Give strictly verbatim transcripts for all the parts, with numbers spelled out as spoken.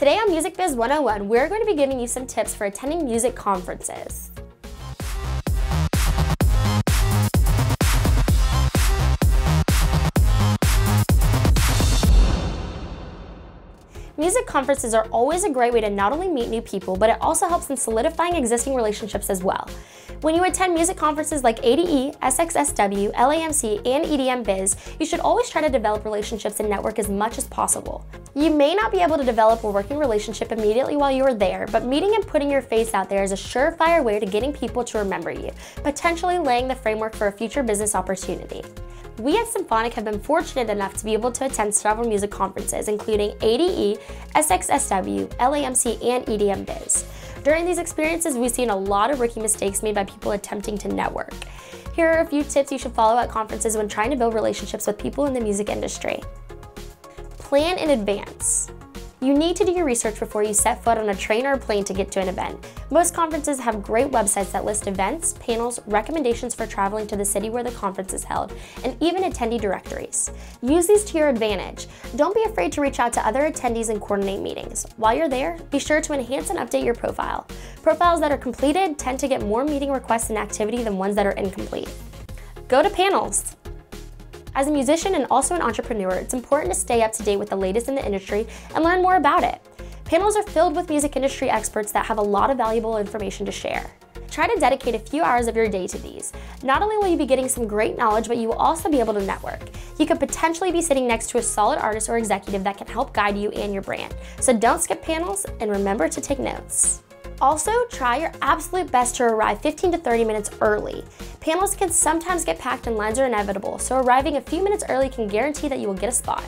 Today on Music Biz one oh one, we're going to be giving you some tips for attending music conferences. Music conferences are always a great way to not only meet new people, but it also helps in solidifying existing relationships as well. When you attend music conferences like A D E, S X S W, L A M C, and E D M Biz, you should always try to develop relationships and network as much as possible. You may not be able to develop a working relationship immediately while you are there, but meeting and putting your face out there is a surefire way to getting people to remember you, potentially laying the framework for a future business opportunity. We at Symphonic have been fortunate enough to be able to attend several music conferences, including A D E, S X S W, L A M C, and E D M Biz. During these experiences, we've seen a lot of rookie mistakes made by people attempting to network. Here are a few tips you should follow at conferences when trying to build relationships with people in the music industry. Plan in advance. You need to do your research before you set foot on a train or a plane to get to an event. Most conferences have great websites that list events, panels, recommendations for traveling to the city where the conference is held, and even attendee directories. Use these to your advantage. Don't be afraid to reach out to other attendees and coordinate meetings. While you're there, be sure to enhance and update your profile. Profiles that are completed tend to get more meeting requests and activity than ones that are incomplete. Go to panels. As a musician and also an entrepreneur, it's important to stay up to date with the latest in the industry and learn more about it. Panels are filled with music industry experts that have a lot of valuable information to share. Try to dedicate a few hours of your day to these. Not only will you be getting some great knowledge, but you will also be able to network. You could potentially be sitting next to a solid artist or executive that can help guide you and your brand. So don't skip panels and remember to take notes. Also, try your absolute best to arrive fifteen to thirty minutes early. Panels can sometimes get packed and lines are inevitable, so arriving a few minutes early can guarantee that you will get a spot.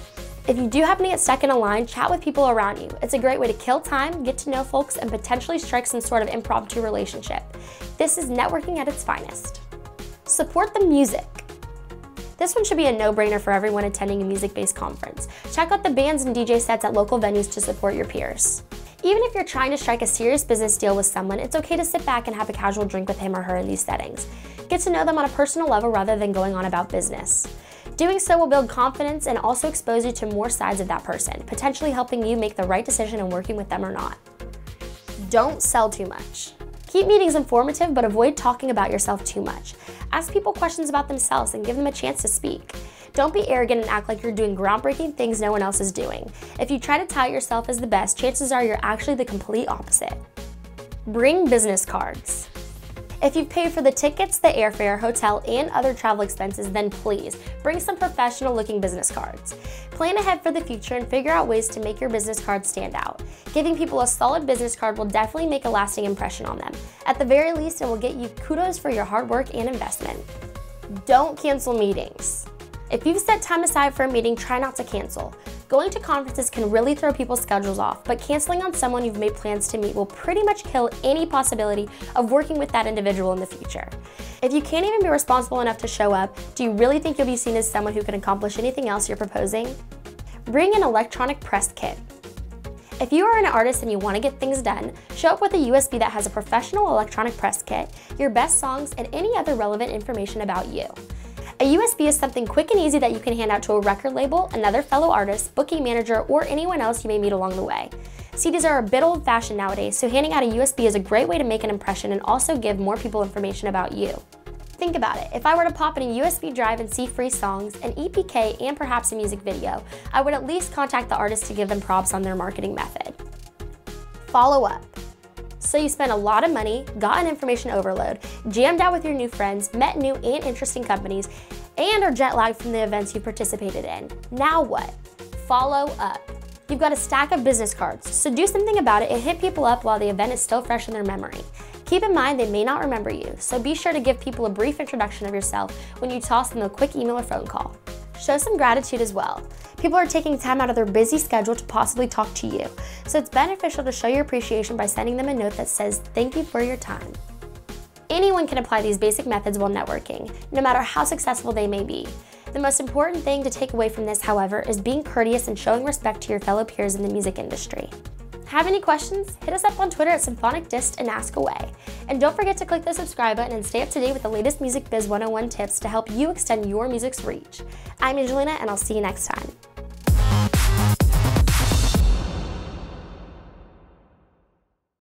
If you do happen to get stuck in a line, chat with people around you. It's a great way to kill time, get to know folks, and potentially strike some sort of impromptu relationship. This is networking at its finest. Support the music. This one should be a no-brainer for everyone attending a music-based conference. Check out the bands and D J sets at local venues to support your peers. Even if you're trying to strike a serious business deal with someone, it's okay to sit back and have a casual drink with him or her in these settings. Get to know them on a personal level rather than going on about business. Doing so will build confidence and also expose you to more sides of that person, potentially helping you make the right decision in working with them or not. Don't sell too much. Keep meetings informative, but avoid talking about yourself too much. Ask people questions about themselves and give them a chance to speak. Don't be arrogant and act like you're doing groundbreaking things no one else is doing. If you try to tout yourself as the best, chances are you're actually the complete opposite. Bring business cards. If you've paid for the tickets, the airfare, hotel, and other travel expenses, then please bring some professional-looking business cards. Plan ahead for the future and figure out ways to make your business card stand out. Giving people a solid business card will definitely make a lasting impression on them. At the very least, it will get you kudos for your hard work and investment. Don't cancel meetings. If you've set time aside for a meeting, try not to cancel. Going to conferences can really throw people's schedules off, but canceling on someone you've made plans to meet will pretty much kill any possibility of working with that individual in the future. If you can't even be responsible enough to show up, do you really think you'll be seen as someone who can accomplish anything else you're proposing? Bring an electronic press kit. If you are an artist and you want to get things done, show up with a U S B that has a professional electronic press kit, your best songs, and any other relevant information about you. A U S B is something quick and easy that you can hand out to a record label, another fellow artist, booking manager, or anyone else you may meet along the way. C Ds are a bit old-fashioned nowadays, so handing out a U S B is a great way to make an impression and also give more people information about you. Think about it. If I were to pop in a U S B drive and see free songs, an E P K, and perhaps a music video, I would at least contact the artist to give them props on their marketing method. Follow up. So you spent a lot of money, got an information overload, jammed out with your new friends, met new and interesting companies, and are jet lagged from the events you participated in. Now what? Follow up. You've got a stack of business cards, so do something about it and hit people up while the event is still fresh in their memory. Keep in mind they may not remember you, so be sure to give people a brief introduction of yourself when you toss them a quick email or phone call. Show some gratitude as well. People are taking time out of their busy schedule to possibly talk to you, so it's beneficial to show your appreciation by sending them a note that says, "Thank you for your time." Anyone can apply these basic methods while networking, no matter how successful they may be. The most important thing to take away from this, however, is being courteous and showing respect to your fellow peers in the music industry. Have any questions? Hit us up on Twitter at SymphonicDist and ask away. And don't forget to click the subscribe button and stay up to date with the latest Music Biz one oh one tips to help you extend your music's reach. I'm Angelina, and I'll see you next time.